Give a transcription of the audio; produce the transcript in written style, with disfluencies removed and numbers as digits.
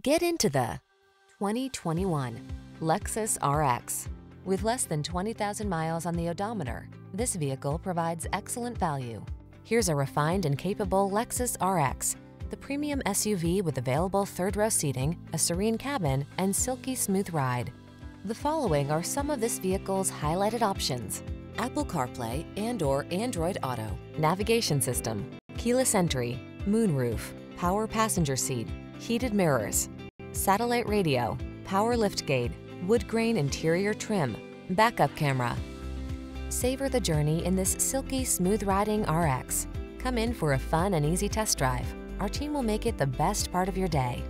Get into the 2021 Lexus RX. With less than 20,000 miles on the odometer, this vehicle provides excellent value. Here's a refined and capable Lexus RX, the premium SUV with available third-row seating, a serene cabin, and silky smooth ride. The following are some of this vehicle's highlighted options: Apple CarPlay and/or Android Auto, navigation system, keyless entry, moonroof, power passenger seat, heated mirrors, satellite radio, power liftgate, wood grain interior trim, backup camera. Savor the journey in this silky, smooth-riding RX. Come in for a fun and easy test drive. Our team will make it the best part of your day.